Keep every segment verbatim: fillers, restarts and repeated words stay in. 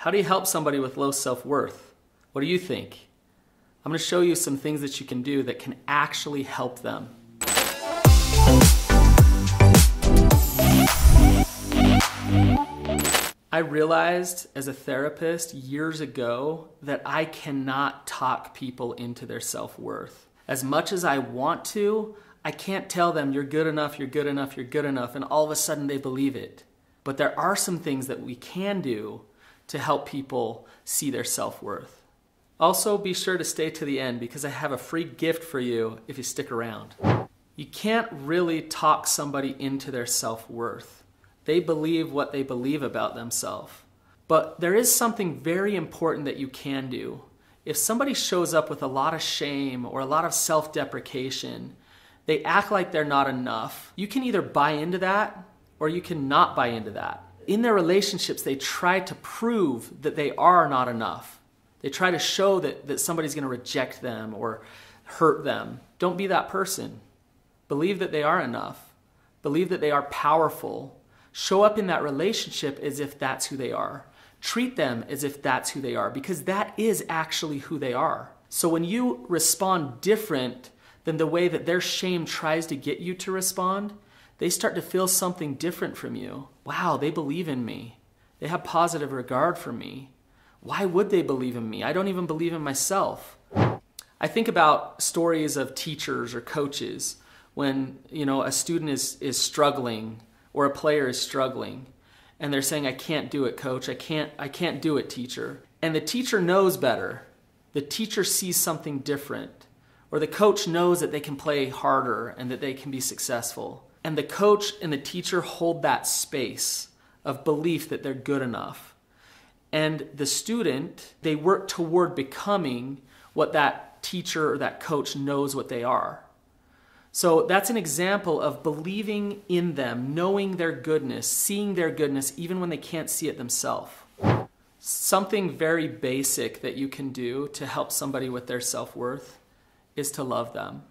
How do you help somebody with low self-worth? What do you think? I'm going to show you some things that you can do that can actually help them. I realized as a therapist years ago that I cannot talk people into their self-worth. As much as I want to, I can't tell them you're good enough, you're good enough, you're good enough, and all of a sudden they believe it. But there are some things that we can do to help people see their self-worth. Also, be sure to stay to the end because I have a free gift for you if you stick around. You can't really talk somebody into their self-worth. They believe what they believe about themselves. But there is something very important that you can do. If somebody shows up with a lot of shame or a lot of self-deprecation, they act like they're not enough. You can either buy into that or you can not buy into that. In their relationships, they try to prove that they are not enough. They try to show that, that somebody's going to reject them or hurt them. Don't be that person. Believe that they are enough. Believe that they are powerful. Show up in that relationship as if that's who they are. Treat them as if that's who they are, because that is actually who they are. So when you respond different than the way that their shame tries to get you to respond, they start to feel something different from you. Wow, they believe in me. They have positive regard for me. Why would they believe in me? I don't even believe in myself. I think about stories of teachers or coaches when, you know, a student is, is struggling or a player is struggling, and they're saying, I can't do it, coach. I can't, I can't do it, teacher. And the teacher knows better. The teacher sees something different. Or the coach knows that they can play harder and that they can be successful. And the coach and the teacher hold that space of belief that they're good enough. And the student, they work toward becoming what that teacher or that coach knows what they are. So that's an example of believing in them, knowing their goodness, seeing their goodness even when they can't see it themselves. Something very basic that you can do to help somebody with their self-worth is to love them.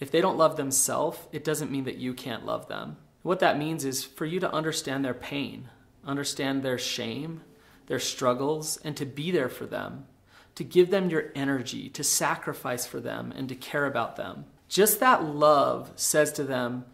If they don't love themselves, it doesn't mean that you can't love them. What that means is for you to understand their pain, understand their shame, their struggles, and to be there for them, to give them your energy, to sacrifice for them, and to care about them. Just that love says to them,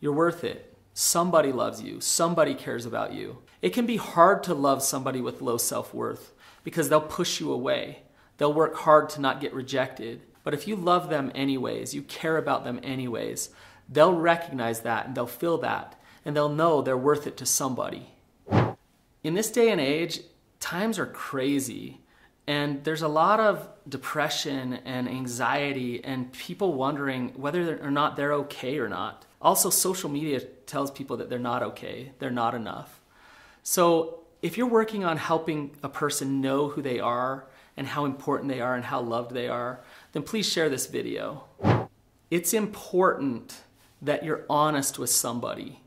you're worth it. Somebody loves you. Somebody cares about you. It can be hard to love somebody with low self-worth because they'll push you away. They'll work hard to not get rejected. But if you love them anyways, you care about them anyways, they'll recognize that and they'll feel that and they'll know they're worth it to somebody. In this day and age, times are crazy. And there's a lot of depression and anxiety and people wondering whether or not they're okay or not. Also, social media tells people that they're not okay, they're not enough. So if you're working on helping a person know who they are and how important they are and how loved they are, then please share this video. It's important that you're honest with somebody.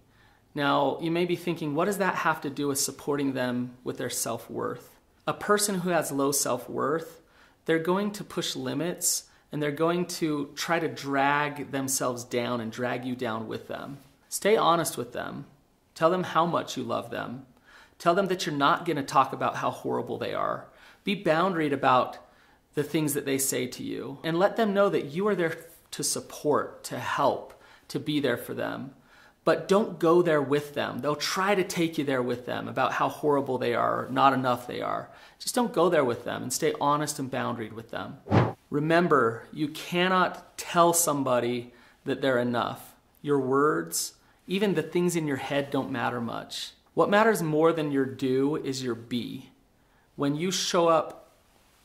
Now, you may be thinking, what does that have to do with supporting them with their self-worth? A person who has low self-worth, they're going to push limits and they're going to try to drag themselves down and drag you down with them. Stay honest with them. Tell them how much you love them. Tell them that you're not going to talk about how horrible they are. Be boundaried about the things that they say to you and let them know that you are there to support, to help, to be there for them. But don't go there with them. They'll try to take you there with them about how horrible they are, not enough they are. Just don't go there with them and stay honest and boundaried with them. Remember, you cannot tell somebody that they're enough. Your words, even the things in your head don't matter much. What matters more than your do is your be. When you show up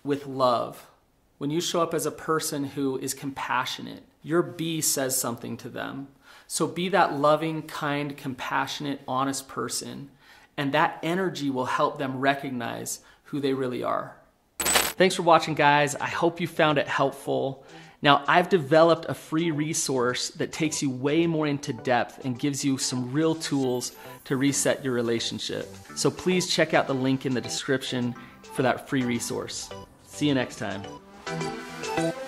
with love, when you show up as a person who is compassionate, your be says something to them. So be that loving, kind, compassionate, honest person, and that energy will help them recognize who they really are. Thanks for watching, guys. I hope you found it helpful. Now, I've developed a free resource that takes you way more into depth and gives you some real tools to reset your relationship. So please check out the link in the description for that free resource. See you next time.